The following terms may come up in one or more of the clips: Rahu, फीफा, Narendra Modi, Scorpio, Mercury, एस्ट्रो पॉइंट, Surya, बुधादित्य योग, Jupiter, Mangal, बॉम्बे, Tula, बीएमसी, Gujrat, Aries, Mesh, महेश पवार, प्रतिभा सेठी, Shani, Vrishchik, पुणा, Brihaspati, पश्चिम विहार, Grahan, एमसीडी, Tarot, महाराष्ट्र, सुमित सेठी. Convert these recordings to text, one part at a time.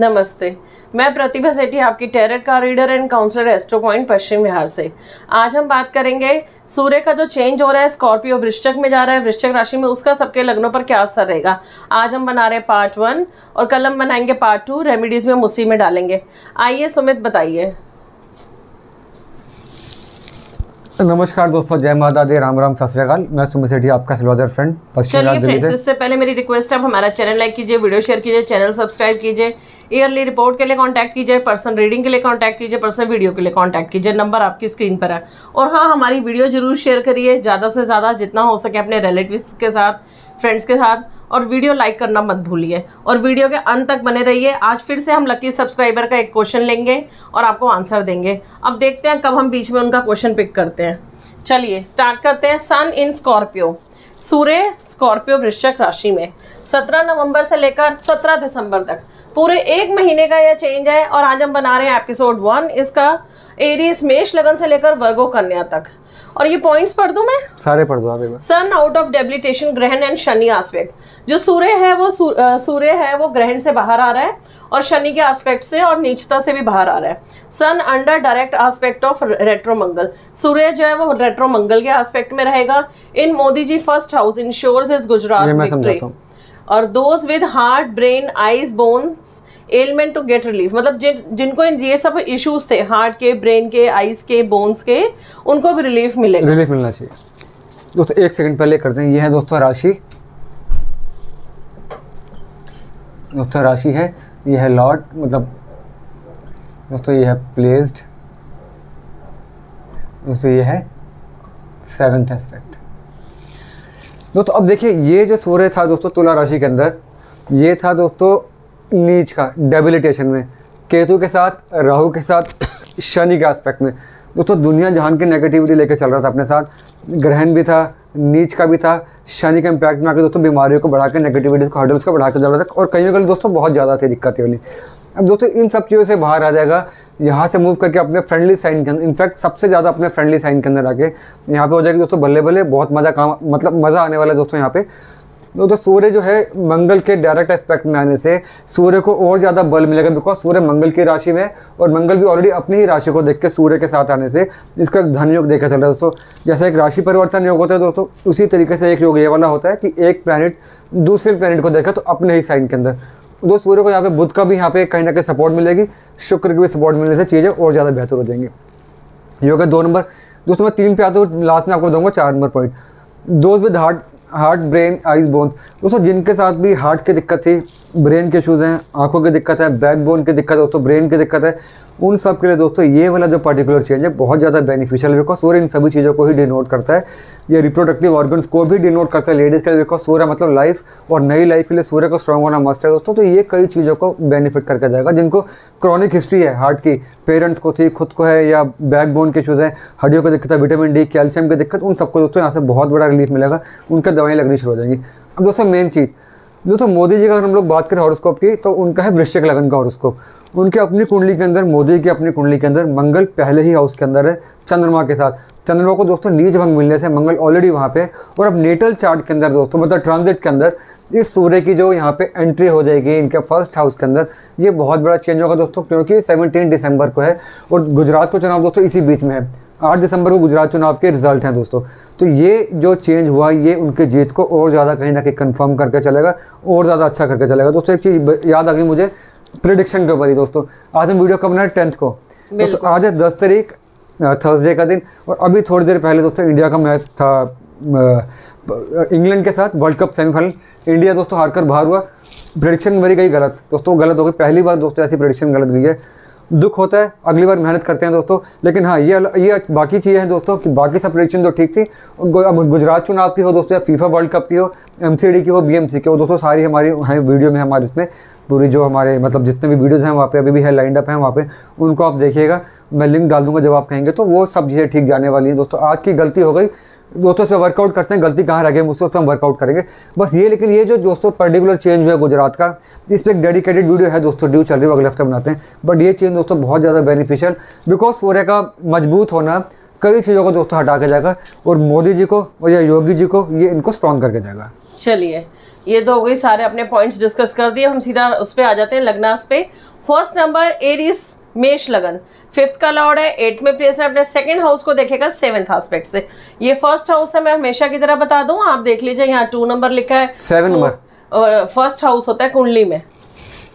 नमस्ते, मैं प्रतिभा सेठी आपकी टैरेट का reader and counsellor एस्ट्रो पॉइंट पश्चिम विहार से। आज हम बात करेंगे सूर्य का जो चेंज हो रहा है स्कॉर्पियो वृश्चिक में जा रहा है, वृश्चिक राशि में, उसका सबके लग्नों पर क्या असर रहेगा। आज हम बना रहे हैं पार्ट 1 और कल हम बनाएंगे पार्ट 2, रेमेडीज़ में उसी में डालेंगे। आइए सुमित बताइए। नमस्कार दोस्तों, जय माता दी, राम राम, सत श्री अकाल। मैं सुमित सेठी, आपका सिलवादर फ्रेंड। चलिए फ्रेंड्स, इससे पहले मेरी रिक्वेस्ट है, आप हमारा चैनल लाइक कीजिए, वीडियो शेयर कीजिए, चैनल सब्सक्राइब कीजिए। ईयरली रिपोर्ट के लिए कांटेक्ट कीजिए, पर्सनल रीडिंग के लिए कांटेक्ट कीजिए, पर्सनल वीडियो के लिए कांटेक्ट कीजिए, नंबर आपकी स्क्रीन पर है। और हाँ, हमारी वीडियो जरूर शेयर करिए ज़्यादा से ज़्यादा, जितना हो सके अपने रिलेटिव्स के साथ, फ्रेंड्स के साथ। और वीडियो लाइक करना मत भूलिए और वीडियो के अंत तक बने रहिए। आज फिर से हम लकी सब्सक्राइबर का एक क्वेश्चन लेंगे और आपको आंसर देंगे। अब देखते हैं कब हम बीच में उनका क्वेश्चन पिक करते हैं। चलिए स्टार्ट करते हैं। सन इन स्कॉर्पियो, सूर्य स्कॉर्पियो वृश्चिक राशि में 17 नवंबर से लेकर 17 दिसंबर तक पूरे एक महीने का यह चेंज है। और आज हम बना रहे हैं एपिसोड 1 इसका, एरीज मेष लगन से लेकर वर्गो कन्या तक। और ये पॉइंट्स पढ़ दूं मैं सारे, पढ़ दो। Sun out of debilitation, grahan and Shani aspect. जो सूर्य है वो ग्रहण से बाहर आ रहा है और शनि के आस्पेक्ट से और नीचता से भी बाहर आ रहा है। Sun under direct aspect of रेट्रोमंगल, सूर्य जो है वो रेट्रोमंगल के आस्पेक्ट में रहेगा। In Modi ji first house ensures is Gujarat victory और those with heart brain eyes bones ailment to get relief. मतलब जिनको ये सब इश्यूज थे, हार्ट के, ब्रेन के, आइज के, बोन्स के, उनको भी रिलीफ मिलेगा, रिलीफ मिलना चाहिए। दोस्तों एक सेकंड पहले करते हैं, ये है दोस्तों राशि, दोस्तों राशि है, ये है लॉर्ड, मतलब दोस्तों ये है प्लेस्ड, दोस्तों ये है 7th एस्पेक्ट। दोस्तों अब देखिए, ये जो सूर्य था दोस्तों तुला राशि के अंदर, ये था दोस्तों नीच का डेबिलिटेशन में, केतु के साथ, राहु के साथ, शनि के एस्पेक्ट में। दोस्तों दुनिया जहान की नेगेटिविटी लेकर चल रहा था अपने साथ, ग्रहण भी था, नीच का भी था, शनि के इम्पैक्ट में आकर दोस्तों बीमारियों को बढ़ाकर, नेगेटिविटीज़ को, हर्डल्स को बढ़ाकर चल रहा था। और कहीं कहीं दोस्तों बहुत ज़्यादा थी दिक्कतें वाली। अब दोस्तों इन सब चीज़ों से बाहर आ जाएगा, यहाँ से मूव करके अपने फ्रेंडली साइन के अंदर, इनफैक्ट सबसे ज़्यादा अपने फ्रेंडली साइन के अंदर आके यहाँ पे हो जाएगी दोस्तों भले भले, बहुत मज़ा काम, मतलब मज़ा आने वाला है दोस्तों यहाँ पे। दोस्तों सूर्य जो है मंगल के डायरेक्ट एस्पेक्ट में आने से सूर्य को और ज़्यादा बल मिलेगा, बिकॉज सूर्य मंगल की राशि में, और मंगल भी ऑलरेडी अपनी ही राशि को देख के सूर्य के साथ आने से इसका एक धन योग देखा चल रहा है दोस्तों। जैसे एक राशि परिवर्तन योग होता है दोस्तों, उसी तरीके से एक योग ये वाला होता है कि एक प्लैनेट दूसरे प्लैनेट को देखे तो अपने ही साइन के अंदर। दोस्त सूर्य को यहाँ पे बुध का भी यहाँ पे कहीं ना कहीं सपोर्ट मिलेगी, शुक्र की भी सपोर्ट मिलने से चीज़ें और ज़्यादा बेहतर हो जाएंगी। योग 2 नंबर दोस्तों, मैं 3 पे आता हूँ, लास्ट में आपको बताऊँगा 4 नंबर पॉइंट। दोस्त with heart brain eyes bones, दोस्तों जिनके साथ भी हार्ट की दिक्कत थी, ब्रेन के इशूज़ हैं, आंखों की दिक्कत है, बैकबोन की दिक्कत है दोस्तों, ब्रेन की दिक्कत है, उन सब के लिए दोस्तों ये वाला जो पर्टिकुलर चेंज है बहुत ज़्यादा बेनिफिशियल है। बिकॉज सूर्य इन सभी चीज़ों को ही डिनोट करता है, ये रिप्रोडक्टिव ऑर्गन्स को भी डिनोट करता है लेडीज़ के लिए, बिकॉज सूर्य मतलब लाइफ, और नई लाइफ के लिए सूर्य को स्ट्रॉन्ग होना मस्ट है दोस्तों। तो ये कई चीज़ों को बेनिफिट करके जाएगा। जिनको क्रॉनिक हिस्ट्री है हार्ट की, पेरेंट्स को थी, खुद को है, या बैकबोन के इशूज़ हैं, हड्डियों की दिक्कत है, विटामिन डी, कैल्शियम की दिक्कत, उन सबको दोस्तों यहाँ से बहुत बड़ा रिलीफ मिलेगा, उनका दवाएँ लगनी शुरू हो जाएंगी। अब दोस्तों मेन चीज़ दोस्तों, मोदी जी का अगर हम लोग बात करें हॉरोस्कोप की, तो उनका है वृश्चिक लगन का हॉरोस्कोप। उनके अपनी कुंडली के अंदर, मोदी की अपनी कुंडली के अंदर मंगल पहले ही हाउस के अंदर है चंद्रमा के साथ। चंद्रमा को दोस्तों नीच भंग मिलने से मंगल ऑलरेडी वहाँ पे, और अब नेटल चार्ट के अंदर दोस्तों, मतलब ट्रांजिट के अंदर इस सूर्य की जो यहाँ पे एंट्री हो जाएगी इनके फर्स्ट हाउस के अंदर, ये बहुत बड़ा चेंज होगा दोस्तों, क्योंकि 17 दिसंबर को है और गुजरात को चुनाव दोस्तों इसी बीच में है। 8 दिसंबर को गुजरात चुनाव के रिजल्ट हैं दोस्तों। तो ये जो चेंज हुआ, ये उनके जीत को और ज़्यादा कहीं ना कहीं कंफर्म करके चलेगा, और ज़्यादा अच्छा करके चलेगा दोस्तों। एक चीज़ याद आ गई मुझे प्रेडिक्शन के ऊपर ही दोस्तों, आज हम वीडियो कब बनाए 10th को दोस्तों, आज है 10 तारीख थर्सडे का दिन, और अभी थोड़ी देर पहले दोस्तों इंडिया का मैच था इंग्लैंड के साथ, वर्ल्ड कप सेमीफाइनल, इंडिया दोस्तों हारकर बाहर हुआ। प्रेडिक्शन मेरी गई गलत दोस्तों, गलत हो गई, पहली बार दोस्तों ऐसी प्रेडिक्शन गलत हुई है, दुख होता है, अगली बार मेहनत करते हैं दोस्तों। लेकिन हाँ ये बाकी चीज़ें हैं दोस्तों कि बाकी सब प्रेडिक्शन तो ठीक थी, गुजरात चुनाव की हो दोस्तों, या फीफा वर्ल्ड कप की हो, एमसीडी की हो, बीएमसी की हो दोस्तों, सारी हमारी हैं वीडियो में, हमारे इसमें पूरी जो हमारे मतलब जितने भी वीडियोज़ हैं वहाँ पे अभी भी है लाइंड अप है वहाँ पे, उनको आप देखिएगा, मैं लिंक डाल दूँगा जब आप कहेंगे, तो वो सब चीज़ें ठीक जाने वाली हैं दोस्तों। आज की गलती हो गई दोस्तों, उसमें वर्कआउट करते हैं, गलती कहाँ रह गई मुझसे, उस पर हम वर्कआउट करेंगे बस ये। लेकिन ये जो दोस्तों पर्टिकुलर चेंज हुआ है गुजरात का, इस पर एक डेडिकेटेड वीडियो है दोस्तों, ड्यू चल रही है, अगले हफ्ते बनाते हैं। बट ये चेंज दोस्तों बहुत ज़्यादा बेनिफिशियल, बिकॉज सूर्य का मजबूत होना कई चीज़ों को दोस्तों हटा के जाएगा, और मोदी जी को और या योगी जी को ये इनको स्ट्रॉन्ग करके जाएगा। चलिए ये तो हो गई, सारे अपने पॉइंट्स डिस्कस कर दिए। हम सीधा उस पर आ जाते हैं, लग्नास पे। फर्स्ट नंबर एरीज, मेष लगन। फिफ्थ का लॉर्ड है, एट में प्लेस है, अपने सेकंड हाउस को देखेगा सेवेंथ एस्पेक्ट से। ये फर्स्ट हाउस है, मैं हमेशा की तरह बता दूं, आप देख लीजिए यहाँ 2 नंबर लिखा है, 7 नंबर फर्स्ट हाउस होता है कुंडली में,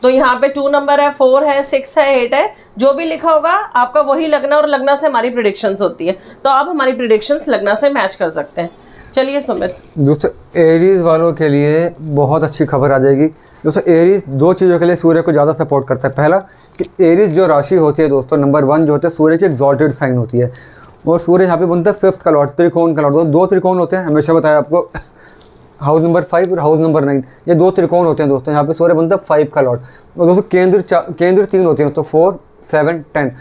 तो यहाँ पे 2 नंबर है, 4 है, 6 है, 8 है, जो भी लिखा होगा आपका वही लगना, और लगना से हमारी प्रेडिक्शंस होती है, तो आप हमारी प्रेडिक्शंस लगना से मैच कर सकते हैं। चलिए सुमित, दोस्तों एरीज वालों के लिए बहुत अच्छी खबर आ जाएगी। दोस्तों एरीज 2 चीज़ों के लिए सूर्य को ज़्यादा सपोर्ट करता है। पहला कि एरीज जो राशि होती है दोस्तों, नंबर 1 जो होता है सूर्य की एक्सॉल्टेड साइन होती है, और सूर्य यहाँ पे बनता है 5th का लॉर्ड, त्रिकोण का लॉर्ड। 2 त्रिकोण होते हैं, हमेशा बताया आपको, हाउस नंबर 5 और हाउस नंबर 9, ये 2 त्रिकोण होते हैं दोस्तों। यहाँ पे सूर्य बनता है 5 का लॉर्ड, और दोस्तों केंद्र 3 होते हैं, तो 4, 7, 10।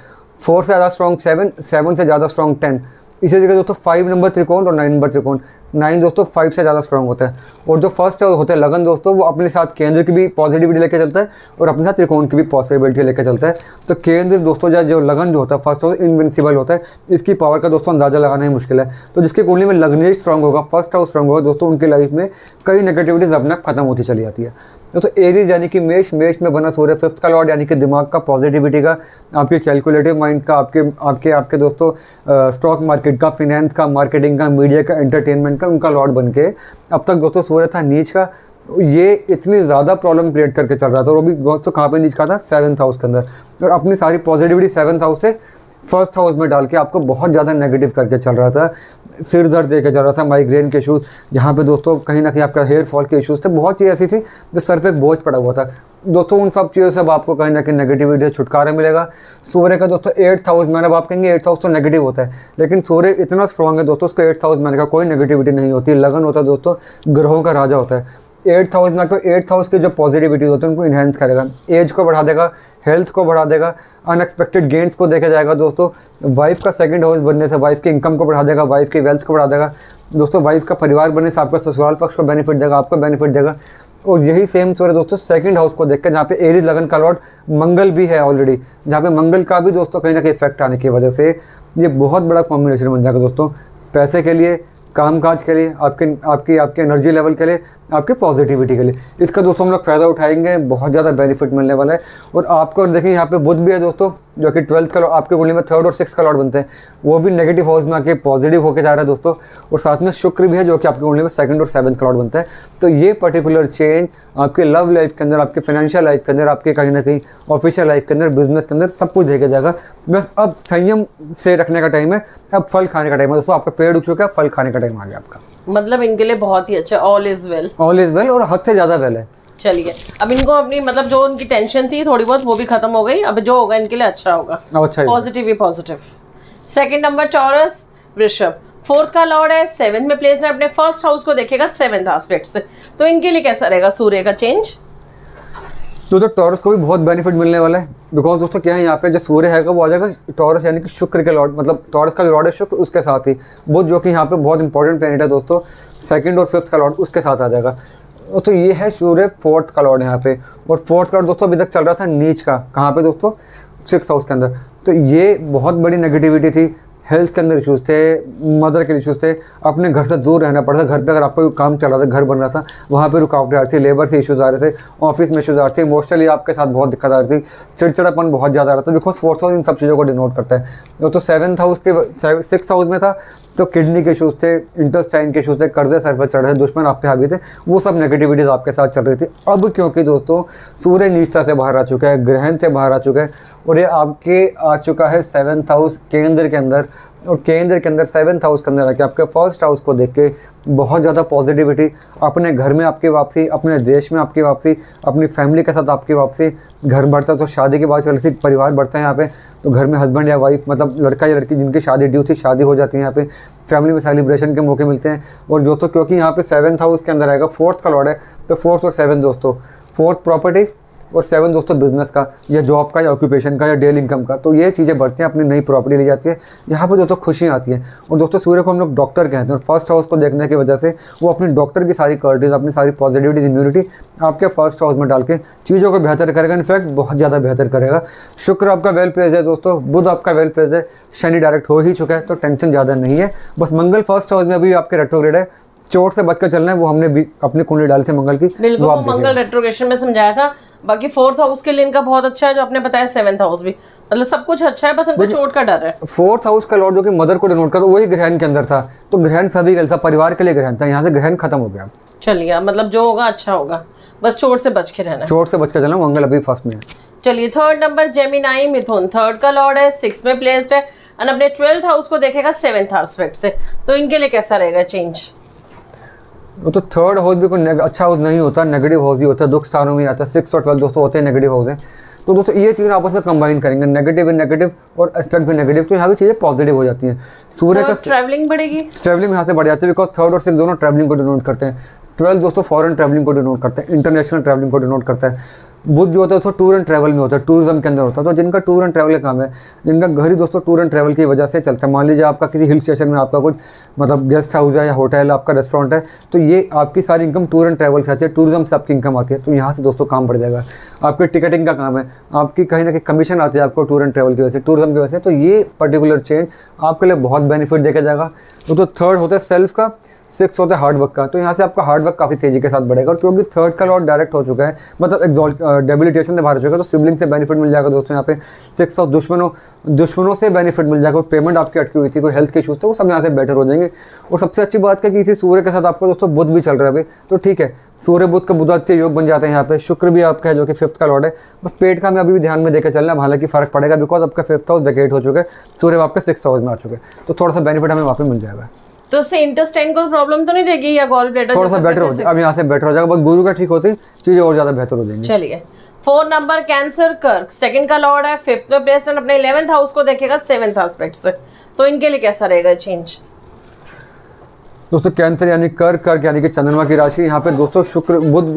4 से ज़्यादा स्ट्रॉन्ग 7, 7 से ज़्यादा स्ट्रॉन्ग 10। इसी जगह दोस्तों 5 नंबर त्रिकोण और 9 नंबर त्रिकोण, 9 दोस्तों 5 से ज़्यादा स्ट्रॉन्ग होता है। और जो फर्स्ट होता है लगन दोस्तों, वो अपने साथ केंद्र की भी पॉजिटिविटी लेकर चलता है और अपने साथ त्रिकोण की भी पॉजिटिविटी लेकर चलता है। तो केंद्र दोस्तों जो लगन जो होता है फर्स्ट हाउस, इनविंसिबल होता है, इसकी पावर का दोस्तों अंदाज़ा लगाना ही मुश्किल है। तो जिसके कुंडली में लगने स्ट्रॉन्ग होगा, फर्स्ट हाउस स्ट्रॉन्ग होगा दोस्तों, उनकी लाइफ में कई नेगेटिविटीज़ अपने आप खत्म होती चली जाती है। दोस्तों एरीज यानी कि मेष में बना सूर्य 5th का लॉर्ड, यानी कि दिमाग का, पॉजिटिविटी का, आपके कैलकुलेटिव माइंड का, आपके आपके आपके दोस्तों स्टॉक मार्केट का, फिनेंस का, मार्केटिंग का, मीडिया का, एंटरटेनमेंट का, उनका लॉर्ड बन के अब तक दोस्तों सूर्य था नीच का, ये इतनी ज़्यादा प्रॉब्लम क्रिएट करके चल रहा था। और वो भी दोस्तों कहाँ पर नीच का था, 7th हाउस के अंदर, और अपनी सारी पॉजिटिविटी 7th हाउस से 1st हाउस में डाल के आपको बहुत ज़्यादा नेगेटिव करके चल रहा था। सिर दर्द देकर चल रहा था, माइग्रेन के इशूज़, यहाँ पे दोस्तों कहीं ना कहीं आपका हेयर फॉल के इशूज़ थे, बहुत चीज़ ऐसी थी जो सर पे एक बोझ पड़ा हुआ था दोस्तों। उन सब चीज़ों से अब आपको कहीं ना कहीं नेगेटिविटी से छुटकारा मिलेगा। सूर्य का दोस्तों 8th हाउस में, अब आप कहेंगे 8th हाउस तो नेगेटिव होता है, लेकिन सूर्य इतना स्ट्रॉन्ग है दोस्तों, उसको 8th हाउस में का कोई नेगेटिविटी नहीं होती, लगन होता है दोस्तों, ग्रहों का राजा होता है। 8th हाउस में आपको 8th हाउस के जो पॉजिटिविटीज होते हैं उनको इन्हेंस करेगा, एज को बढ़ा देगा, हेल्थ को बढ़ा देगा, अनएक्सपेक्टेड गेंस को देखा जाएगा दोस्तों। वाइफ का 2nd हाउस बनने से वाइफ की इनकम को बढ़ा देगा, वाइफ की वेल्थ को बढ़ा देगा दोस्तों, वाइफ का परिवार बनने से आपका ससुराल पक्ष को बेनिफिट देगा, आपको बेनिफिट देगा। और यही सेम सूर्य दोस्तों 2nd हाउस को देखकर, जहाँ पे एरीज लगन का लॉर्ड मंगल भी है ऑलरेडी, जहाँ पे मंगल का भी दोस्तों कहीं ना कहीं इफेक्ट आने की वजह से ये बहुत बड़ा कॉम्बिनेशन बन जाएगा दोस्तों, पैसे के लिए, कामकाज के लिए, आपके एनर्जी लेवल के लिए, आपके पॉजिटिविटी के लिए। इसका दोस्तों हम लोग फ़ायदा उठाएंगे, बहुत ज़्यादा बेनिफिट मिलने वाला है। और आपको देखिए यहाँ पे बुध भी है दोस्तों, जो कि 12th का लॉर्ड, आपके कुंडली में 3rd और 6th का लॉर्ड बनते हैं, वो भी नेगेटिव हाउस में आके पॉजिटिव होकर जा रहा है दोस्तों। और साथ में शुक्र भी है, जो कि आपके कुंडली में 2nd और 7th का लॉर्ड बनता है। तो ये पर्टिकुलर चेंज आपके लव लाइफ के अंदर, आपके फाइनेंशियल लाइफ के अंदर, आपके कहीं ना कहीं ऑफिशियल लाइफ के अंदर, बिजनेस के अंदर, सब कुछ देखा जाएगा। बस अब संयम से रखने का टाइम है, अब फल खाने का टाइम है दोस्तों, आपका पेड़ उग चुका है, फल खाने का टाइम आ गया आपका, मतलब इनके लिए बहुत ही अच्छा, all is well, all is well, और हद से ज़्यादा वेल है। चलिए अब इनको अपनी मतलब जो उनकी टेंशन थी थोड़ी बहुत वो भी खत्म हो गई, अब जो होगा इनके लिए अच्छा होगा, पॉजिटिव ही पॉजिटिव। 2nd नंबर टॉरस वृषभ, 4th का लॉर्ड है, 7th में प्लेस है, अपने 1st हाउस को देखेगा 7th एस्पेक्ट से, तो इनके लिए कैसा रहेगा सूर्य का चेंज? तो टॉरस को भी बहुत बेनिफिट मिलने वाला है, बिकॉज दोस्तों क्या है, यहाँ पे जो सूर्य है वो आ जाएगा टॉरस यानी कि शुक्र के लॉर्ड, मतलब टॉरस का जो लॉर्ड है शुक्र, उसके साथ ही बुध जो कि यहाँ पे बहुत इंपॉर्टेंट प्लेनेट है दोस्तों, 2nd और 5th का लॉर्ड, उसके साथ आ जाएगा। तो ये है सूर्य 4th का लॉर्ड यहाँ पे, और 4th का लॉर्ड दोस्तों अभी तक चल रहा था नीच का, कहाँ पे दोस्तों 6th हाउस के अंदर। तो ये बहुत बड़ी नेगेटिविटी थी, हेल्थ के अंदर इशूज़ थे, मदर के इशूज़ थे, अपने घर से दूर रहना पड़ता, घर पे अगर आपका कोई काम चल रहा था, घर बन रहा था, वहाँ पे रुकावटें आ रही थी, लेबर से इशूज़ आ रहे थे, ऑफिस में इशूज़ आ रहे थे, इमोशनली आपके साथ बहुत दिक्कत आ रही थी, चिड़चिड़ापन बहुत ज़्यादा आ रहा था, बिकॉज 4th हाउस इन सब चीज़ों को डिनोट करता है। तो 7th हाउस के 6th हाउस में था, तो किडनी के इशूज़ थे, इंटेस्टाइन के इशूज़ थे, कर्जे सर पर चढ़ रहे थे, दुश्मन आप पे हावी थे, वो सब नेगेटिविटीज़ आपके साथ चल रही थी। अब क्योंकि दोस्तों सूर्य नीचता से बाहर आ चुका है, ग्रहण से बाहर आ चुका है, और ये आपके आ चुका है 7th हाउस केंद्र के अंदर, और केंद्र के अंदर 7th हाउस के अंदर आके आपके 1st हाउस को देख के बहुत ज़्यादा पॉजिटिविटी, अपने घर में आपकी वापसी, अपने देश में आपकी वापसी, अपनी फैमिली के साथ आपकी वापसी। घर बढ़ता है तो शादी की बात चल रही थी, परिवार बढ़ता है यहाँ पे, तो घर में हस्बैंड या वाइफ, मतलब लड़का या लड़की जिनकी शादी ड्यू थी, शादी हो जाती है यहाँ पे, फैमिली में सेलिब्रेशन के मौके मिलते हैं। और दोस्तों क्योंकि यहाँ पे 7th हाउस के अंदर आएगा, 4th का लॉर्ड है, तो 4th और 7 दोस्तों, 4th प्रॉपर्टी और 7 दोस्तों बिजनेस का या जॉब का या ऑक्यूपेशन का या डेली इनकम का, तो ये चीज़ें बढ़ती हैं, अपनी नई प्रॉपर्टी ले जाती है, यहाँ पे दोस्तों खुशियाँ आती हैं। और दोस्तों सूर्य को हम लोग डॉक्टर कहते हैं, और 1st हाउस को देखने की वजह से वो अपने डॉक्टर की सारी क्वालिटीज़, अपनी सारी पॉजिटिविटी, इम्यूनिटी आपके 1st हाउस में डाल के चीज़ों को बेहतर करेगा, इनफैक्ट बहुत ज़्यादा बेहतर करेगा। शुक्र आपका वेल प्लेस है दोस्तों, बुध आपका वेल प्लेस है, शनि डायरेक्ट हो ही चुका है, तो टेंशन ज़्यादा नहीं है, बस मंगल 1st हाउस में अभी आपके रेट्रोग्रेड है, चोट से बचकर चलना है, वो हमने भी अपनी कुंडली डाल से मंगल की बिल्कुल मंगल रेट्रोग्रेशन में समझाया था। बाकी फोर्थ हाउस के लिए इनका बहुत अच्छा है, जो आपने बताया सेवेंथ हाउस भी, मतलब सब कुछ अच्छा है, बस इनको चोट का डर है। फोर्थ हाउस का लॉर्ड जो कि मदर को डिनोट करता है वही ग्रहण के अंदर था, तो ग्रहण सभी गलता परिवार के लिए ग्रहण था, यहाँ से ग्रहण खत्म हो गया। चलिए मतलब जो होगा अच्छा होगा, बस चोट से बच के रहना, चोट से बच के चलना, मंगल अभी फर्स्ट में है। चलिए थर्ड नंबर जेमिनाई मिथुन, थर्ड का लॉर्ड है, सिक्स में प्लेस्ड है और अपने ट्वेल्थ हाउस को देखेगा सेवेंथ हाउसफेक्ट से, तो इनके लिए कैसा रहेगा चेंज? वो तो थर्ड हाउस भी कोई अच्छा हाउस नहीं होता, नेगेटिव हाउस ही होता है, दुख स्थानों में आता है। सिक्स और ट्वेल्थ दोस्तों होते हैं नेगेटिव हाउस हैं, तो दोस्तों ये तीनों आपस में कंबाइन करेंगे, नेगेटिव नेगेटिव और एस्पेक्ट भी नेगेटिव, तो यहाँ भी चीज़ें पॉजिटिव हो जाती हैं। सूर्य का ट्रैवलिंग बढ़ेगी, ट्रैवलिंग यहाँ से बढ़ जाती है, बिकॉज थर्ड और सिक्स दोनों ट्रैवलिंग को डिनोट करते हैं। ट्वेल्थ दोस्तों फॉरेन ट्रैवलिंग को डिनोट करते हैं, इंटरनेशनल ट्रैवलिंग को डिनोट करता है। बुध जो होता है तो टूर एंड ट्रैवल में होता है, टूरिज्म के अंदर होता है, तो जिनका टूर एंड ट्रैवल का काम है, जिनका घर ही दोस्तों टूर एंड ट्रैवल की वजह से चलता है। मान लीजिए आपका किसी हिल स्टेशन में आपका कुछ मतलब गेस्ट हाउस है या होटल, आपका रेस्टोरेंट है, तो ये आपकी सारी इनकम टूर एंड ट्रैवल से आती है, टूरिज्म से आपकी इनकम आती है, तो यहाँ से दोस्तों काम बढ़ जाएगा। आपकी टिकटिंग का काम है, आपकी कहीं ना कहीं कमीशन आती है आपको टूर एंड ट्रैवल की वजह से, टूरिज्म की वजह से, तो ये पर्टिकुलर चेंज आपके लिए बहुत बेनिफिट देखा जाएगा। तो थर्ड होता है सेल्फ का, सिक्स होता है हार्डवर्क का, तो यहाँ से आपका हार्डवर्क काफ़ी तेजी के साथ बढ़ेगा, और क्योंकि थर्ड का लॉर्ड डायरेक्ट हो चुका है, मतलब एग्जॉल्ट डेबिलिटेशन से बाहर हो चुका है, तो सिबलिंग से बेनिफिट मिल जाएगा दोस्तों। यहाँ पे सिक्स और दुश्मनों से बेनिफिट मिल जाएगा, पेमेंट आपकी अटकी हुई थी, कोई हेल्थ के इशूज़ थे, वो सब यहाँ से बेटर हो जाएंगे। और सबसे अच्छी बात है कि इसी सूर्य के साथ आपको दोस्तों बुध भी चल रहा है अभी, तो ठीक है, सूर्य बुध का बुधादित्य योग बन जाता है। यहाँ पे शुक्र भी आपका है जो कि फिफ्थ का लॉर्ड है, बस पेट का हमें अभी भी ध्यान में देकर चलना है, हालांकि फ़र्क पड़ेगा बिकॉज आपका फिफ्थ हाउस वेकेट हो चुका है, सूर्य आपका सिक्स हाउस में आ चुके हैं, तो थोड़ा सा बेनिफिट हमें वहाँ पर मिल जाएगा। तो इससे इंटेस्टाइन को प्रॉब्लम तो नहीं रहेगी या गॉल ब्लैडर, थोड़ा सा बेटर हो जाएगा, अब यहाँ से बेटर हो जाएगा, बस गुरु का ठीक होते चीजें और ज्यादा बेहतर हो जाएंगी। चलिए फोर नंबर कैंसर, कर्क सेकंड का लॉर्ड है, फिफ्थ में प्लेस्ड एंड अपने 11th हाउस को देखेगा सेवेंथ एस्पेक्ट से, तो इनके लिए कैसा रहेगा चेंज? दोस्तों कैंसर यानी कर्क यानी कि चंद्रमा की राशि, यहाँ पे दोस्तों शुक्र बुध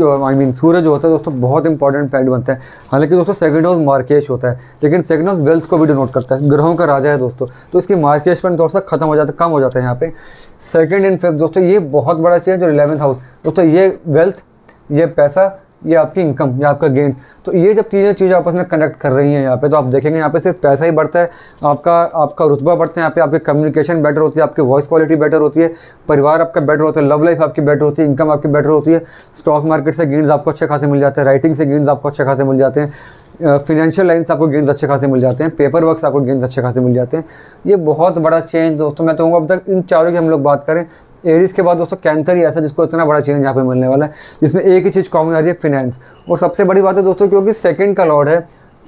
सूर्य जो होता है दोस्तों बहुत इंपॉर्टेंट प्लैनेट बनता है। हालांकि दोस्तों सेकंड हाउस मार्केश होता है, लेकिन सेकंड हाउस वेल्थ को भी डिनोट करता है, ग्रहों का राजा है दोस्तों, तो इसकी मार्केश पर थोड़ा सा खत्म हो जाता है, कम हो जाता है। यहाँ पे सेकंड एंड फिफ्थ दोस्तों ये बहुत बड़ा चेंज, और 11th हाउस दोस्तों ये वेल्थ, ये पैसा, ये आपकी इनकम, ये आपका गेन, तो ये जब चीज़ें आपस में कनेक्ट कर रही हैं यहाँ पे, तो आप देखेंगे यहाँ पे सिर्फ पैसा ही बढ़ता है, आपका रुतबा बढ़ता है, यहाँ पे आपकी कम्युनिकेशन बेटर होती है, आपकी वॉइस क्वालिटी बेटर होती है, परिवार आपका बेटर होता है, लव लाइफ आपकी बेटर होती है, इनकम आपकी बेटर होती है, स्टॉक मार्केट से गेंस आपको अच्छे खासे मिल जाते हैं, राइटिंग से गेंस आपको अच्छे खासे मिल जाते हैं, फिनेंशियल लाइन्स आपको गेंस अच्छे खासे मिल जाते हैं, पेपर वर्क आपको गेंस अच्छे खासे मिल जाते हैं। ये बहुत बड़ा चेंज दोस्तों, मैं कहूँगा अब तक इन चारों की हम लोग बात करें, एरीज के बाद दोस्तों कैंसर ही ऐसा जिसको इतना बड़ा चेंज यहाँ पे मिलने वाला है, जिसमें एक ही चीज़ कॉमन आ रही है फाइनेंस। और सबसे बड़ी बात है दोस्तों क्योंकि सेकंड का लॉर्ड है,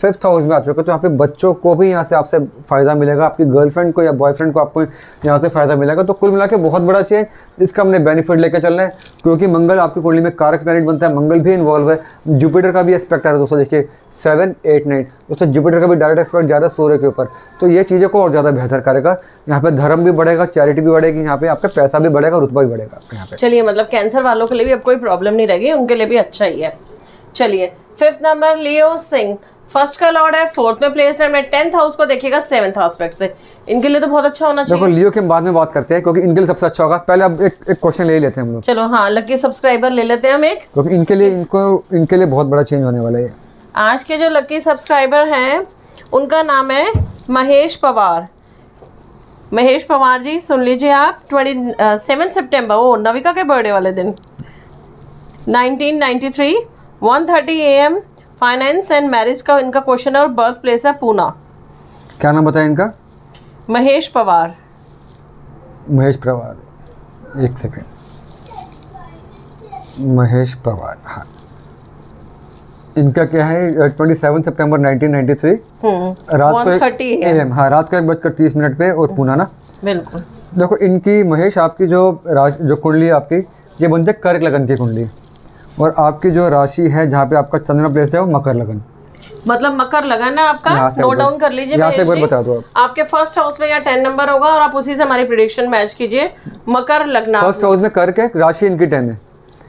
फिफ्थ हाउस में आ चुका है, तो यहाँ पे बच्चों को भी यहाँ से आपसे फ़ायदा मिलेगा, आपकी गर्लफ्रेंड को या बॉयफ्रेंड को आपको यहाँ से फ़ायदा मिलेगा। तो कुल मिला के बहुत बड़ा चेंज, इसका हमने बेनिफिट लेकर चलना है, क्योंकि मंगल आपकी कुंडली में कारक प्लैनेट बनता है, मंगल भी इन्वॉल्व है, जुपिटर का भी एस्पेक्ट आ रहा है दोस्तों, देखिए 7, 8, 9 दोस्तों जुपिटर का भी डायरेक्ट एस्पेक्ट ज़्यादा सूर्य के ऊपर, तो ये चीज़ों को और ज़्यादा बेहतर करेगा। यहाँ पे धर्म भी बढ़ेगा, चैरिटी भी बढ़ेगी, यहाँ पे आपका पैसा भी बढ़ेगा, रुतबा भी बढ़ेगा यहाँ पे। चलिए मतलब कैंसर वालों के लिए भी अब कोई प्रॉब्लम नहीं रहेगी, उनके लिए भी अच्छा ही है। चलिए फिफ्थ नंबर लियो सिंह, फर्स्ट का लॉर्ड है, फोर्थ में प्लेस्ड है, मैं 10th हाउस को देखिएगा सेवेंथ एस्पेक्ट से, इनके लिए तो बहुत अच्छा होना चाहिए। देखो लियो के बाद में बात करते हैं क्योंकि इनके लिए सबसे अच्छा होगा। पहले अब एक क्वेश्चन ले लेते हैं हम लोग। चलो हाँ, लकी सब्सक्राइबर ले लेते हैं हम एक, क्योंकि इनके लिए बहुत बड़ा चेंज होने वाला है। आज के जो लकी सब्सक्राइबर हैं उनका नाम है महेश पवार। महेश पवार जी सुन लीजिए आप, 27 सितंबर, वो नविका के बर्थडे वाले दिन, 1993, 1:30 AM, फाइनेंस एंड मैरिज का इनका क्वेश्चन है, और बर्थ प्लेस है पुणा। क्या नाम बताया इनका? महेश पवार। महेश पवार, एक सेकेंड, महेश पवार, हाँ। इनका क्या है, 27 सितंबर 1993, रात को 1:30 AM, हाँ, रात को 1:30 पे, और पुणा ना, बिल्कुल। देखो इनकी महेश, आपकी जो कुंडली आपकी ये बनती है कर्क लगन की कुंडली, और आपकी जो राशि है जहाँ पे आपका चंद्रमा प्लेस है वो मकर लगन, मतलब मकर लगन है आपका, नोट डाउन कर लीजिए, यहाँ से एक बार बता दो। आपके फर्स्ट हाउस में या 10 नंबर होगा, और आप उसी से हमारी प्रेडिक्शन मैच कीजिए। मकर लगना फर्स्ट हाउस में कर्क है, राशि इनकी 10 है।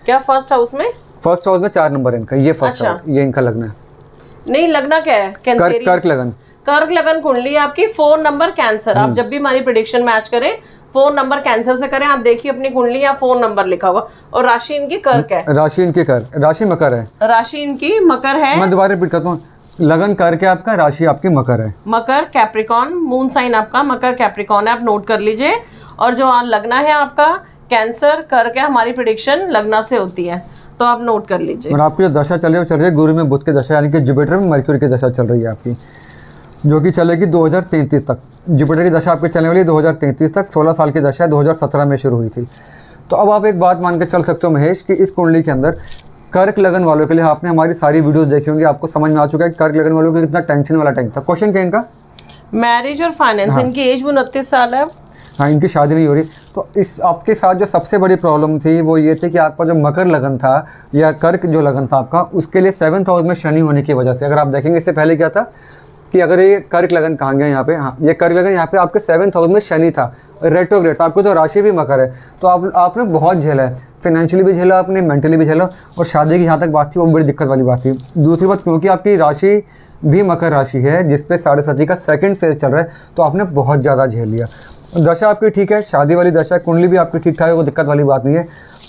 क्या फर्स्ट हाउस में? फर्स्ट हाउस में 4 नंबर इनका, ये फर्स्ट हाउस, ये इनका लगना है, नहीं लगना क्या है, कर्क लगन कुंडली आपकी, 4 नंबर कैंसर। आप जब भी हमारी प्रेडिक्शन मैच करें 4 नंबर कैंसर से करें, आप देखिए अपनी कुंडली या 4 नंबर लिखा होगा, और राशि इनकी कर्क है, राशि मकर है। मैं दोबारा रिपीट करता हूँ, लगन कर्क है आपका, राशि आपकी मकर है, मकर कैप्रिकॉन, मून साइन आपका मकर कैप्रिकॉन है, आप नोट कर लीजिए। और जो लगना है आपका कैंसर करके हमारी प्रेडिक्शन लग्न से होती है, तो आप नोट कर लीजिए। और आपकी जो दशा चल रही है गुरु में बुध की दशा यानी कि जुपिटर में मर्क्यूरी की दशा चल रही है आपकी, जो कि चलेगी 2033 तक। जुपिटर की दशा आपकी चलने वाली है 2033 तक। 16 साल की दशा 2017 में शुरू हुई थी। तो अब आप एक बात मान के चल सकते हो महेश कि इस कुंडली के अंदर कर्क लगन वालों के लिए, आपने हमारी सारी वीडियोस देखी होंगी, आपको समझ में आ चुका है कि कर्क लगन वालों के लिए कितना टेंशन वाला टाइम था। क्वेश्चन क्या इनका? मैरिज और फाइनेंस। इनकी एज 29 साल है। हाँ, इनकी शादी नहीं हो रही। तो इस आपके साथ जो सबसे बड़ी प्रॉब्लम थी वो ये थी कि आपका जो मकर लगन था या कर्क जो लगन था आपका, उसके लिए 7th हाउस में शनि होने की वजह से, अगर आप देखेंगे इससे पहले क्या था कि अगर ये कर्क लगन कहाँ गया यहाँ पे, हाँ ये कर्क लगन यहाँ पे आपके 7th हाउस में शनि था, रेट्रोग्रेड था, आपको जो राशि भी मकर है, तो आपने बहुत झेला है, फाइनेंशियली भी झेला आपने, मेंटली भी झेला, और शादी की यहाँ तक बात थी वो बड़ी दिक्कत वाली बात थी। दूसरी बात क्योंकि आपकी राशि भी मकर राशि है जिसपे 7.5 सदी का 2nd फेज चल रहा है, तो आपने बहुत ज़्यादा झेल लिया। दशा आपकी ठीक है, शादी वाली दशा, कुंडली भी आपकी ठीक ठाक है, वो दिक्कत वाली बात नहीं है।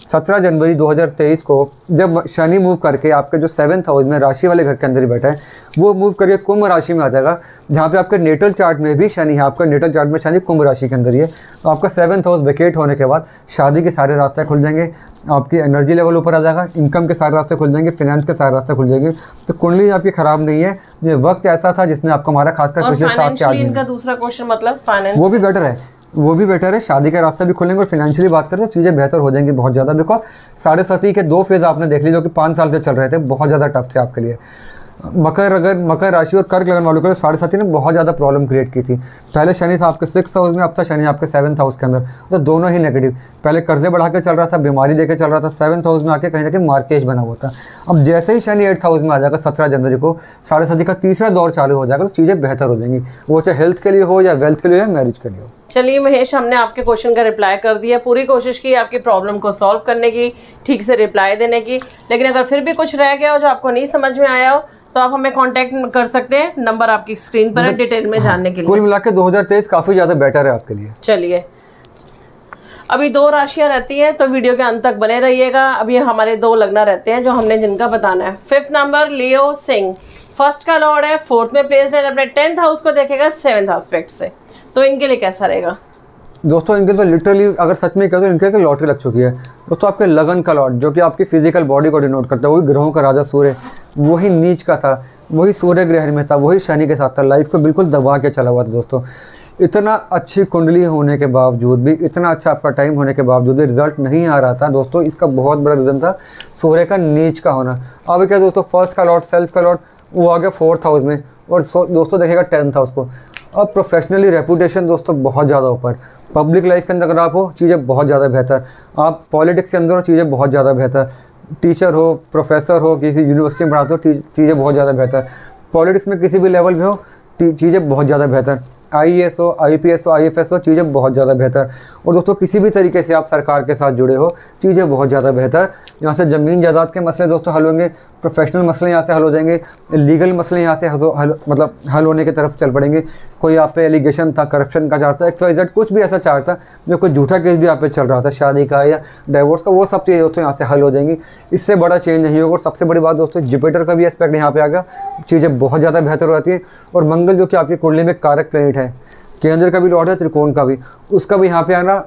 17 जनवरी 2023 को जब शनि मूव करके आपके जो 7th हाउस में राशि वाले घर के अंदर ही बैठा है, वो मूव करके कुंभ राशि में आ जाएगा, जहाँ पे आपके नेटल चार्ट में भी शनि है। आपका नेटल चार्ट में शनि कुंभ राशि के अंदर ही है। तो आपका 7th हाउस वेकेट होने के बाद शादी के सारे रास्ते खुल जाएंगे, आपकी एनर्जी लेवल ऊपर आ जाएगा, इनकम के सारे रास्ते खुल जाएंगे, फाइनेंस के सारे रास्ते खुल जाएंगे। तो कुंडली आपकी खराब नहीं है, ये वक्त ऐसा था जिसमें आपको हमारा खासकर पिछले 7 साल। दूसरा क्वेश्चन मतलब फाइनेंस, वो भी बेटर है, शादी का रास्ता भी खुलेंगे और फाइनेंशियली बात करें तो चीज़ें बेहतर हो जाएंगी बहुत ज़्यादा, बिकॉज 7.5 सदी के 2 फेज आपने देख ली जो कि 5 साल से चल रहे थे, बहुत ज़्यादा टफ थे आपके लिए। मकर राशि और कर्क लगन वालों के लिए 7.5 सदी ने बहुत ज़्यादा प्रॉब्लम क्रिएट की थी। पहले शनि था आपके 6th हाउस में, अब था शनि आपके 7th हाउस के अंदर, तो दोनों ही नेगेटिव। पहले कर्जे बढ़ा के चल रहा था, बीमारी देकर चल रहा था, 7th हाउस में आके कहीं ना कहीं मार्केश बना हुआ था। अब जैसे ही शनि 8th हाउस में आ जाएगा 17 जनवरी को, 7.5 सदी का 3रा दौर चालू हो जाएगा, तो चीज़ें बेहतर हो जाएंगी, वो चाहे हेल्थ के लिए हो या वेल्थ के लिए या मैरिज के लिए हो। चलिए महेश, हमने आपके क्वेश्चन का रिप्लाई कर दिया, पूरी कोशिश की आपकी प्रॉब्लम को सॉल्व करने की, ठीक से रिप्लाई देने की, लेकिन अगर फिर भी कुछ रह गया हो जो आपको नहीं समझ में आया हो तो आप हमें कांटेक्ट कर सकते हैं, नंबर आपकी स्क्रीन पर है, डिटेल में जानने के लिए। कुल मिला के 2023 काफ़ी ज़्यादा बेटर है आपके लिए। चलिए, अभी 2 राशियाँ रहती हैं, तो वीडियो के अंत तक बने रहिएगा। अभी हमारे 2 लग्न रहते हैं जो हमने जिनका बताना है। 5th नंबर लियो सिंह, फर्स्ट का लॉर्ड है, 4th में प्लेस है, अपने 10th हाउस को देखेगा 7th एस्पेक्ट से, तो इनके लिए कैसा रहेगा? दोस्तों इनके तो लिटरली अगर सच में कहें तो इनके तो लॉटरी लग चुकी है। दोस्तों आपके लगन का लॉर्ड जो कि आपकी फिजिकल बॉडी को डिनोट करता है, वही ग्रहों का राजा सूर्य, वही नीच का था, वही सूर्य ग्रहण में था, वही शनि के साथ था, लाइफ को बिल्कुल दबा के चला हुआ था। दोस्तों इतना अच्छी कुंडली होने के बावजूद भी, इतना अच्छा आपका टाइम होने के बावजूद भी रिजल्ट नहीं आ रहा था। दोस्तों इसका बहुत बड़ा रीज़न था सूर्य का नीच का होना। अब क्या दोस्तों, फर्स्ट का लॉर्ड, सेल्फ का लॉर्ड, वो आ गया 4th हाउस में, और दोस्तों देखेगा 10th हाउस को। अब प्रोफेशनली रेपुटेशन दोस्तों बहुत ज़्यादा ऊपर, पब्लिक लाइफ के अंदर अगर आप हो चीज़ें बहुत ज़्यादा बेहतर, आप पॉलिटिक्स के अंदर हो चीज़ें बहुत ज़्यादा बेहतर, टीचर हो, प्रोफेसर हो, किसी यूनिवर्सिटी में पढ़ाते हो चीज़ें बहुत ज़्यादा बेहतर, पॉलिटिक्स में किसी भी लेवल पे हो चीज़ें बहुत ज़्यादा बेहतर, IAS हो, IPS हो, IFS हो, चीज़ें बहुत ज़्यादा बेहतर। और दोस्तों किसी भी तरीके से आप सरकार के साथ जुड़े हो चीज़ें बहुत ज़्यादा बेहतर। यहाँ से ज़मीन जायदाद के मसले दोस्तों हल होंगे, प्रोफेशनल मसले यहाँ से हल हो जाएंगे, लीगल मसले यहाँ से हल होने की तरफ चल पड़ेंगे। कोई आप पे एलिगेशन था, करप्शन का चाहता, XYZ कुछ भी ऐसा चाहता जो कोई झूठा केस भी आप पे चल रहा था शादी का या डाइवोर्स का, वो सब चीज़ें दोस्तों यहाँ से हल हो जाएंगी। इससे बड़ा चेंज नहीं होगा। और सबसे बड़ी बात दोस्तों जुपिटर का भी एस्पेक्ट यहाँ पर आ गया, चीज़ें बहुत ज़्यादा बेहतर हो जाती है। और मंगल जो कि आपकी कुंडली में कारक प्लेनेट है, केंद्र का भी लॉर्ड है, त्रिकोण का भी, उसका भी यहाँ पे आना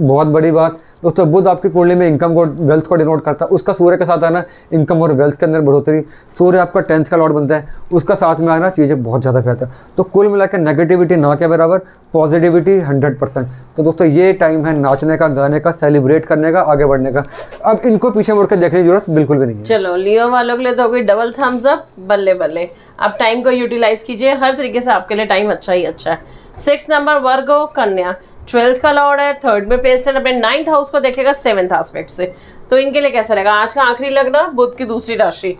बहुत बड़ी बात। दोस्तों बुध आपकी कुंडली में इनकम को, वेल्थ को डिनोट करता है, उसका सूर्य के साथ आना इनकम और वेल्थ के अंदर बढ़ोतरी। सूर्य आपका 10th का लॉर्ड बनता है, उसका साथ में आना चीज़ें बहुत ज़्यादा बेहतर। तो कुल मिलाकर नेगेटिविटी ना के बराबर, पॉजिटिविटी 100%। तो दोस्तों ये टाइम है नाचने का, गाने का, सेलिब्रेट करने का, आगे बढ़ने का। अब इनको पीछे मुड़ कर देखने की जरूरत बिल्कुल भी नहीं है। चलो लियो वालों के लिए तो कोई डबल थम्स अप, बल्ले बल्ले। आप टाइम को यूटिलाइज कीजिए, हर तरीके से आपके लिए टाइम अच्छा ही अच्छा है। 6th नंबर वर्गो कन्या, 12th का लॉर्ड है, 3rd में प्लेस है, अपने 9th हाउस को देखेगा 7th एस्पेक्ट से, तो इनके लिए कैसा रहेगा? आज का आखिरी लग्न बुध की 2री राशि।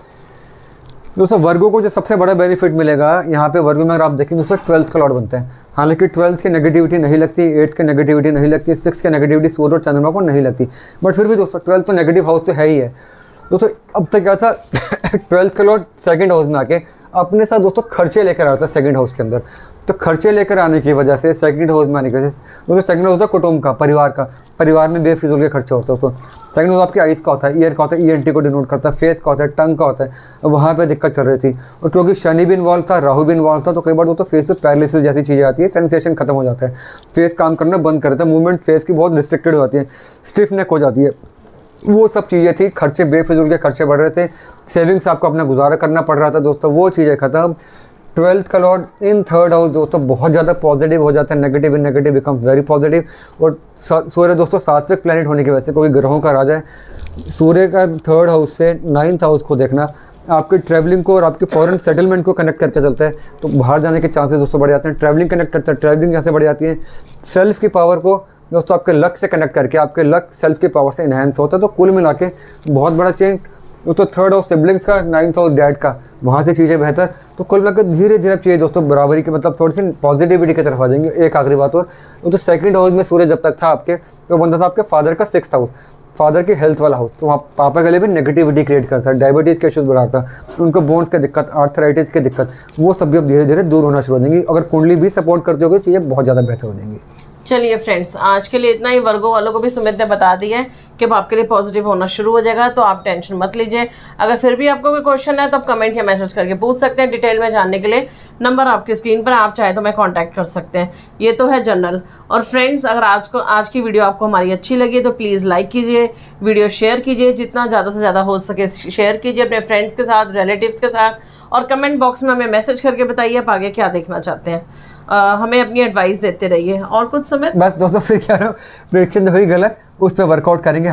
दोस्तों वर्गों को जो सबसे बड़ा बेनिफिट मिलेगा यहाँ पे, वर्गों में अगर आप देखें दोस्तों 12th का लॉर्ड बनते हैं। हालांकि 12th की नेगेटिविटी नहीं लगती, 8th की नेगेटिविटी नहीं लगती, 6 की नेगेटिविटी सूर्य और चंद्रमा को नहीं लगती, बट फिर भी दोस्तों 12th तो नेगेटिव हाउस तो है ही है। दोस्तों अब तक क्या था, 12th का लॉर्ड 2nd हाउस में आके अपने साथ दोस्तों खर्चे लेकर आता है 2nd हाउस के अंदर। तो खर्चे लेकर आने की वजह से 2nd हाउस में आने की वजह से दोस्तों 2nd हाउस होता है कुटुंब का, परिवार में बेफिजूल के खर्चे होते हैं दोस्तों। सेकंड दोस्तों आपकी आइज़ का होता है, ईयर का होता है, ईयर एंटी को डिनोट करता है, फेस का होता है, टंग का होता है, वहाँ पे दिक्कत चल रही थी। और क्योंकि शनि भी इन्वॉल्व था, राहु भी इन्वॉल्व था, तो कई बार दोस्तों फेस पे पैरालिसिस जैसी चीज़ें आती है, सेंसेशन खत्म हो जाता है, फेस काम करना बंद कर देता है, मूवमेंट फेस की बहुत रिस्ट्रिक्टेड हो जाती है, स्टिफ नेक हो जाती है, वो सब चीज़ें थी। खर्चे बेफिजूल के खर्चे बढ़ रहे थे, सेविंग्स आपको अपना गुजारा करना पड़ रहा था दोस्तों, वो चीज़ें खत्म। 12th का लॉर्ड इन थर्ड हाउस दोस्तों बहुत ज़्यादा पॉजिटिव हो जाता है, negative in negative become very positive. और सूर्य दोस्तों सात्विक प्लेनेट होने की वजह से, क्योंकि ग्रहों का राजा है, सूर्य का थर्ड हाउस से 9th हाउस को देखना आपके ट्रैवलिंग को और आपके फॉरेन सेटलमेंट को कनेक्ट करके चलता है, तो बाहर जाने के चांसेस दोस्तों बढ़ जाते हैं। ट्रैवलिंग कनेक्ट करता है, ट्रैवलिंग कैसे बढ़ जाती है, सेल्फ की पावर को दोस्तों आपके लक से कनेक्ट करके आपके लक सेल्फ की पावर से इन्हेंस होता है। तो कुल मिला के बहुत बड़ा चेंज दोस्तों, थर्ड हाउस सिबलिंग्स का, 9th हाउस डैड का, वहाँ से चीज़ें बेहतर। तो कुल मिला के धीरे धीरे चीज़ें दोस्तों बराबरी के मतलब थोड़ी सी पॉजिटिविटी की तरफ आ जाएंगे। एक आखिरी बात और, तो सेकंड हाउस में सूर्य जब तक था आपके, तो बनता था आपके फादर का 6th हाउस, फादर के हेल्थ वाला हाउस, तो वहाँ पापा के लिए भी नेगेटिविटी क्रिएट करता है, डायबिटीज़ के इश्यूज बढ़ाता है, उनको बोन्स की दिक्कत, आर्थराइटिस की दिक्कत, वो सब भी अब धीरे धीरे दूर होना शुरू हो जाएंगी। अगर कुंडली भी सपोर्ट करते हो चीज़ें बहुत ज़्यादा बेहतर हो जाएंगी। चलिए फ्रेंड्स, आज के लिए इतना ही। वर्गो वालों को भी सुमित ने बता दिया है कि अब आपके लिए पॉजिटिव होना शुरू हो जाएगा, तो आप टेंशन मत लीजिए। अगर फिर भी आपको कोई क्वेश्चन है तो आप कमेंट या मैसेज करके पूछ सकते हैं। डिटेल में जानने के लिए नंबर आपकी स्क्रीन पर, आप चाहे तो मैं कांटेक्ट कर सकते हैं। ये तो है जनरल। और फ्रेंड्स, अगर आज की वीडियो आपको हमारी अच्छी लगी तो प्लीज़ लाइक कीजिए, वीडियो शेयर कीजिए, जितना ज़्यादा से ज़्यादा हो सके शेयर कीजिए अपने फ्रेंड्स के साथ, रिलेटिव्स के साथ, और कमेंट बॉक्स में हमें मैसेज करके बताइए आप आगे क्या देखना चाहते हैं। हमें अपनी एडवाइस देते रहिए। और कुछ समय बस दोस्तों, फिर क्या रहा प्रेडिक्शन हुई गलत, उस पर वर्कआउट करेंगे,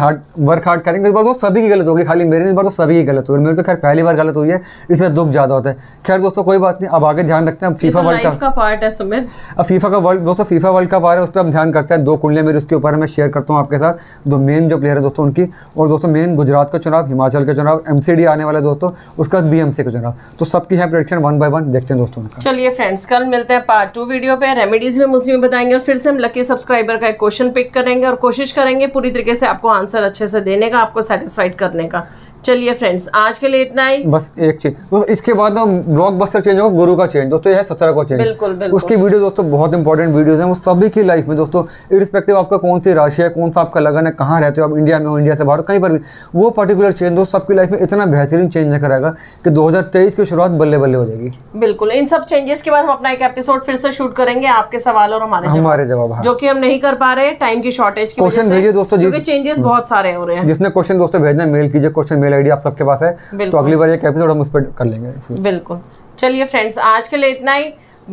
वर्क हार्ड करेंगे। इस बार तो सभी की गलत होगी, खाली मेरे नहीं, इस बार तो सभी की गलत होगी। मेरे तो खैर पहली बार गलत हुई है, इसलिए दुख ज़्यादा होता है। खैर दोस्तों कोई बात नहीं, अब आगे ध्यान रखते हैं। अब फीफा वर्ल्ड कप का पार्ट है सुमित, अब फीफा का वर्ल्ड दोस्तों फीफा वर्ल्ड कप आ रहा है, उस पर हम ध्यान करते हैं। 2 कुंडलियाँ मेरे उसके ऊपर मैं शेयर करता हूँ आपके साथ, 2 मेन जो प्लेयर है दोस्तों उनकी। और दोस्तों मेन गुजरात का चुनाव, हिमाचल का चुनाव, MCD आने वाला है दोस्तों, उसका BMC का चुनाव, तो सबकी यहाँ प्रेडिक्शन 1 बाय 1 देखते हैं दोस्तों। चलिए फ्रेंड्स, कल मिलते हैं पार्ट 2 वीडियो पे, रेमेडीज भी उसी में बताएंगे, और फिर से हम लकी सब्सक्राइबर का एक क्वेश्चन पिक करेंगे और कोशिश करेंगे पूरी तरीके से आपको आंसर अच्छे से देने का, आपको सेटिस्फाइड करने का। चलिए फ्रेंड्स, आज के लिए इतना ही। बस एक चीज तो इसके बाद ब्लॉकबस्टर चेंज होगा, गुरु का चेंज दोस्तों, यह 17 को चेंज, बिल्कुल बिल्कुल उसकी वीडियो दोस्तों बहुत इंपॉर्टेंट वीडियोस हैं, वो सभी की लाइफ में दोस्तों, इरिस्पेक्टिव आपका कौन सी राशि है, कौन सा आपका लगन है, कहाँ रहते हो आप, इंडिया में हो, इंडिया से बाहर, कहीं पर भी, वो पर्टिकुलर चेंज दोस्तों सबकी लाइफ में इतना बेहतरीन चेंज न कराएगा कि 2023 की शुरुआत बल्ले बल्ले हो जाएगी। बिल्कुल, इन सब चेंजेस के बाद हम अपना एक एपिसोड फिर से शूट करेंगे, आपके सवाल और हमारे जवाब, जो की हम नहीं कर पा रहे टाइम की शॉर्टेज। क्वेश्चन भेजिए दोस्तों, चेंजेस बहुत सारे हो रहे हैं। जिसने क्वेश्चन दोस्तों भेजना, मेल कीजिए, क्वेश्चन आईडी आप सबके पास है, तो अगली बार एक एपिसोड हम उस पर कर लेंगे। बिल्कुल, चलिए फ्रेंड्स, आज के लिए इतना ही।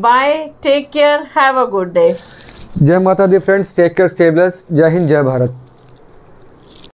Bye, take care, have a good day. जय माता दी friends, take care, stay blessed, जय हिंद, जय भारत।